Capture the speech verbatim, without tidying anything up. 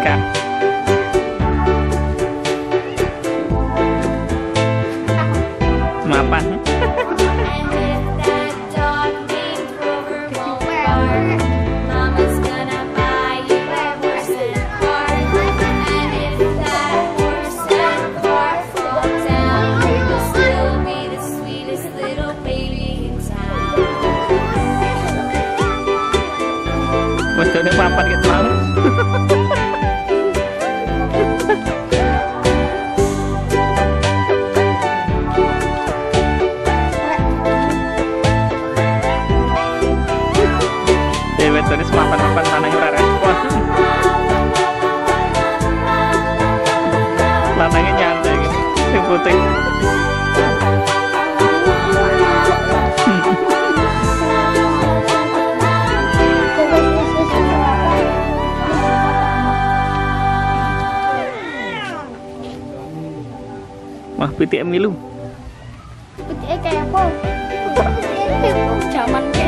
Amerika. Mapan. Bodohnya papan kayak semalam. Dewet tadi papan-papan lanang rara. Lanangnya nyantai gitu. Yang putih. Wah, P T M ngilu. P T M kayak apa? Zaman